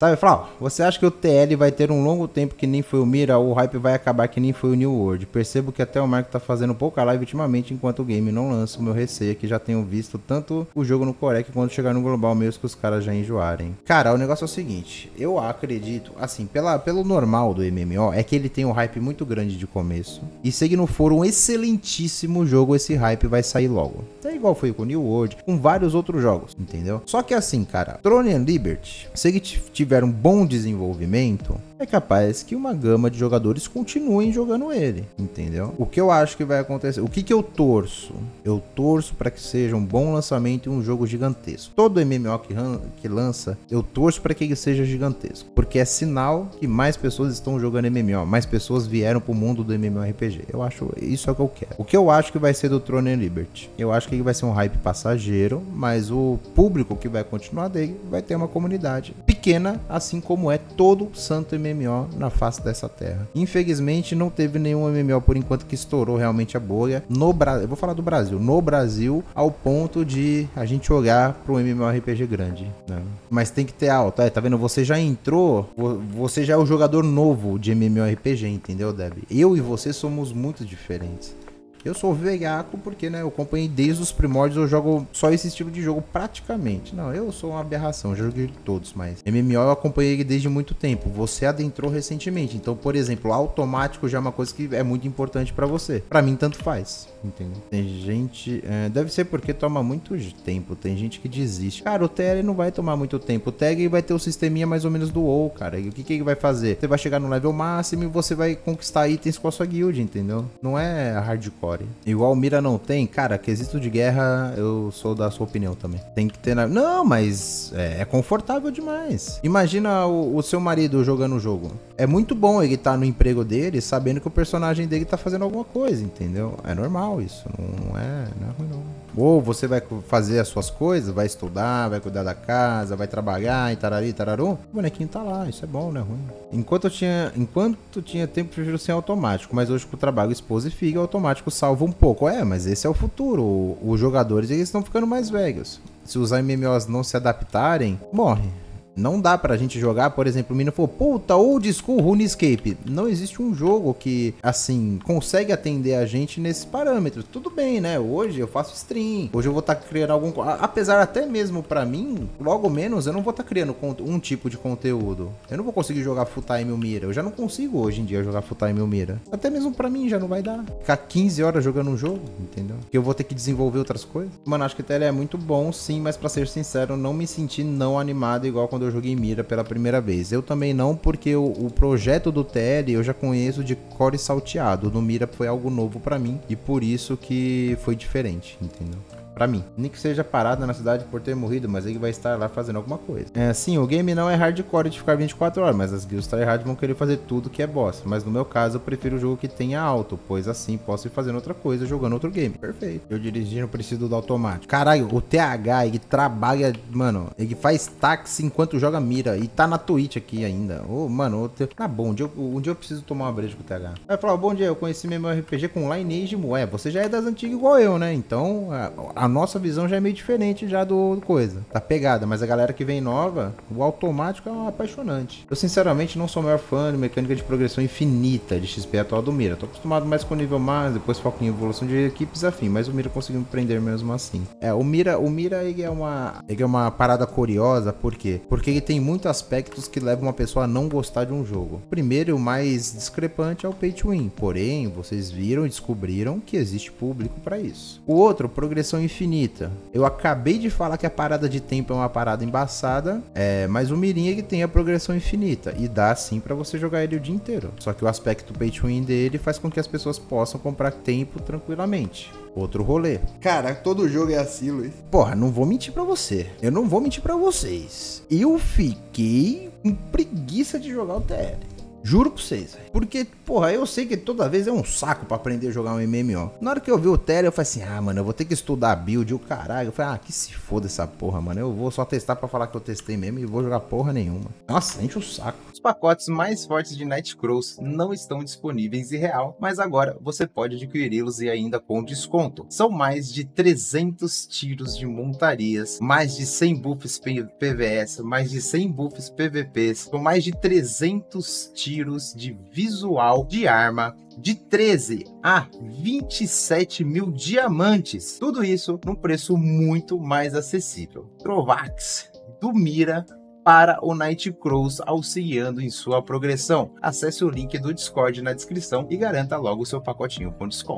Sabe, falar, você acha que o TL vai ter um longo tempo que nem foi o Mira, ou o hype vai acabar que nem foi o New World? Percebo que até o Marco tá fazendo pouca live ultimamente enquanto o game não lança. O meu receio é que já tenho visto tanto o jogo no Coreia que quando chegar no global mesmo que os caras já enjoarem. Cara, o negócio é o seguinte, eu acredito, assim, pelo normal do MMO, é que ele tem um hype muito grande de começo. E se ele não for um excelentíssimo jogo, esse hype vai sair logo. É igual foi com o New World, com vários outros jogos, entendeu? Só que assim, cara, Throne and Liberty, se ele tiver um bom desenvolvimento, é capaz que uma gama de jogadores continuem jogando ele, entendeu? O que eu acho que vai acontecer, o que eu torço? Eu torço para que seja um bom lançamento e um jogo gigantesco. Todo MMO que lança, eu torço para que ele seja gigantesco, porque é sinal que mais pessoas estão jogando MMO, mais pessoas vieram pro mundo do MMORPG. Eu acho, isso é o que eu quero. O que eu acho que vai ser do Throne and Liberty? Eu acho que ele vai ser um hype passageiro, mas o público que vai continuar dele vai ter uma comunidade pequena, assim como é todo santo MMO na face dessa terra. Infelizmente não teve nenhum MMO por enquanto que estourou realmente a bolha no Brasil. Eu vou falar do Brasil, no Brasil, ao ponto de a gente olhar para um MMORPG grande, né? Mas tem que ter alta, tá vendo? Você já entrou, você já é o jogador novo de MMORPG, entendeu, Deb? Eu e você somos muito diferentes. Eu sou veiaco porque, né, eu acompanhei desde os primórdios, eu jogo só esse estilo de jogo praticamente. Não, eu sou uma aberração, já joguei todos, mas MMO eu acompanhei desde muito tempo. Você adentrou recentemente, então, por exemplo, automático já é uma coisa que é muito importante pra você. Pra mim, tanto faz, entendeu? Tem gente... deve ser porque toma muito tempo, tem gente que desiste. Cara, o TL não vai tomar muito tempo, o TL vai ter o sisteminha mais ou menos do WoW, cara. E o que ele vai fazer? Você vai chegar no level máximo e você vai conquistar itens com a sua guild, entendeu? Não é hardcore. Igual o Mira não tem, cara, quesito de guerra, eu sou da sua opinião também. Tem que ter na... Não, mas é confortável demais. Imagina o seu marido jogando o jogo. É muito bom ele estar no emprego dele, sabendo que o personagem dele tá fazendo alguma coisa, entendeu? É normal isso, não é ruim não. Ou você vai fazer as suas coisas, vai estudar, vai cuidar da casa, vai trabalhar e tarari, tararu. O bonequinho tá lá, isso é bom, não é ruim. Enquanto tinha tempo, prefiro ser automático, mas hoje com o trabalho, esposa e filho, automático salva um pouco. É, mas esse é o futuro, os jogadores eles estão ficando mais velhos. Se os MMOs não se adaptarem, morre. Não dá pra gente jogar, por exemplo, o menino falou, puta, Old School Runescape. Não existe um jogo que, assim, consegue atender a gente nesses parâmetros. Tudo bem, né? Hoje eu faço stream. Hoje eu vou estar criando algum... Apesar até mesmo pra mim, logo menos, eu não vou estar criando um tipo de conteúdo. Eu não vou conseguir jogar full time o Mira. Eu já não consigo hoje em dia jogar full time o Mira. Até mesmo pra mim já não vai dar. Ficar 15 horas jogando um jogo, entendeu? Porque eu vou ter que desenvolver outras coisas. Mano, acho que o TL é muito bom, sim, mas pra ser sincero, não me senti não animado igual quando eu joguei Mira pela primeira vez. Eu também não, porque o projeto do TL eu já conheço de core salteado. No Mira foi algo novo pra mim e por isso que foi diferente, entendeu? Pra mim. Nem que seja parado na cidade por ter morrido, mas ele vai estar lá fazendo alguma coisa. É, sim, o game não é hardcore de ficar 24 horas, mas as guilds tryhard vão querer fazer tudo que é boss. Mas no meu caso, eu prefiro o jogo que tenha auto, pois assim posso ir fazendo outra coisa jogando outro game. Perfeito. Eu dirigindo preciso do automático. Caralho, o TH, ele trabalha, mano, ele faz táxi enquanto joga Mira e tá na Twitch aqui ainda. Ô, mano, tá bom, um dia eu preciso tomar uma breja com o TH. Aí eu falo, bom dia, eu conheci meu RPG com Lineage, ué, você já é das antigas igual eu, né? Então, a nossa visão já é meio diferente já do coisa. Tá pegada, mas a galera que vem nova, o automático é um apaixonante. Eu sinceramente não sou o maior fã de mecânica de progressão infinita de XP atual do Mira. Tô acostumado mais com o nível mais, depois foco em evolução de equipes afim, mas o Mira conseguiu me prender mesmo assim. É, o Mira ele é uma parada curiosa, por quê? Porque ele tem muitos aspectos que levam uma pessoa a não gostar de um jogo. Primeiro e o mais discrepante é o Pay to Win, porém, vocês viram e descobriram que existe público pra isso. O outro, progressão infinita. Eu acabei de falar que a parada de tempo é uma parada embaçada, mas o Mirinha que tem a progressão infinita e dá sim pra você jogar ele o dia inteiro. Só que o aspecto pay to win dele faz com que as pessoas possam comprar tempo tranquilamente. Outro rolê. Cara, todo jogo é assim, Luiz. Porra, não vou mentir pra você. Eu não vou mentir pra vocês. Eu fiquei com preguiça de jogar o TL. Juro pra vocês, velho. Porque, porra, eu sei que toda vez é um saco pra aprender a jogar um MMO. Na hora que eu vi o Tele, eu falei assim, ah, mano, eu vou ter que estudar build, o caralho. Eu falei, ah, que se foda essa porra, mano. Eu vou só testar pra falar que eu testei mesmo e vou jogar porra nenhuma. Nossa, enche o saco. Os pacotes mais fortes de Night Crows não estão disponíveis em real, mas agora você pode adquiri-los e ainda com desconto. São mais de 300 tiros de montarias, mais de 100 buffs PvS, mais de 100 buffs PvPs, com mais de 300 tiros de visual de arma, de 13 a 27 mil diamantes. Tudo isso num preço muito mais acessível. Trovax, do Mira para o Night Crows, auxiliando em sua progressão. Acesse o link do Discord na descrição e garanta logo o seu pacotinho com desconto.